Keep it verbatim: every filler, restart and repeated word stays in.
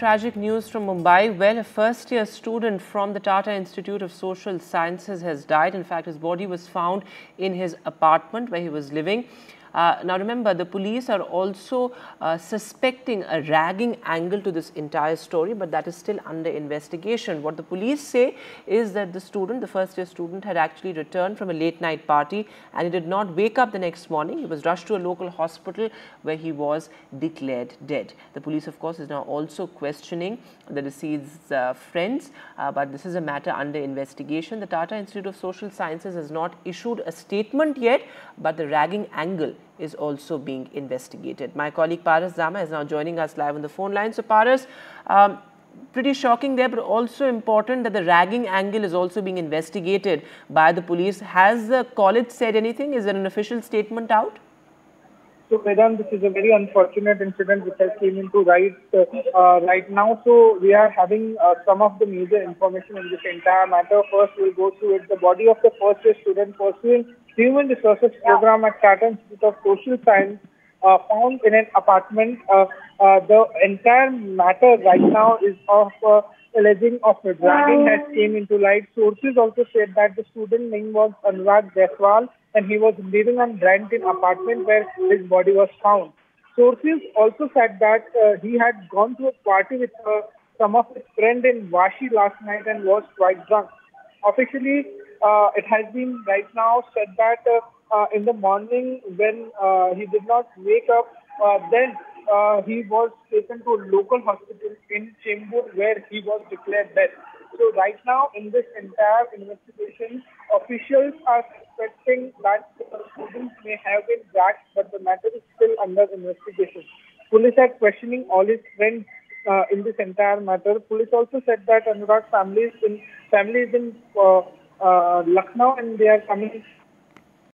tragic news from Mumbai. Well, a first-year student from the Tata Institute of Social Sciences has died. In fact, his body was found in his apartment where he was living. Uh, now, remember, the police are also uh, suspecting a ragging angle to this entire story, but that is still under investigation. What the police say is that the student, the first year student, had actually returned from a late night party and he did not wake up the next morning. He was rushed to a local hospital where he was declared dead. The police, of course, is now also questioning the deceased's uh, friends, uh, but this is a matter under investigation. The Tata Institute of Social Sciences has not issued a statement yet, but the ragging angle is also being investigated. My colleague Paras Zama is now joining us live on the phone line. So Paras, um, pretty shocking there, but also important that the ragging angle is also being investigated by the police. Has the college said anything? Is there an official statement out? So, madam, this is a very unfortunate incident which has came into light uh, uh, right now. So, we are having uh, some of the major information in this entire matter. First, we'll go through it. The body of the first-year student pursuing Human Resources Program at Tata Institute of Social Science uh, found in an apartment. Uh, uh, the entire matter right now is of uh, alleging of ragging has came into light. Sources also said that the student name was Anurag Jaiswal, and he was living on rent in apartment where his body was found. Sources also said that uh, he had gone to a party with uh, some of his friend in Vashi last night and was quite drunk. Officially, uh, it has been right now said that uh, uh, in the morning when uh, he did not wake up, uh, then uh, he was taken to a local hospital in Chembur where he was declared dead. So right now, in this entire investigation, officials are suspecting that the students may have been dragged, but the matter is still under investigation. Police are questioning all his friends uh, in this entire matter. Police also said that Anurag's family is in, family is in uh, uh, Lucknow, and they are coming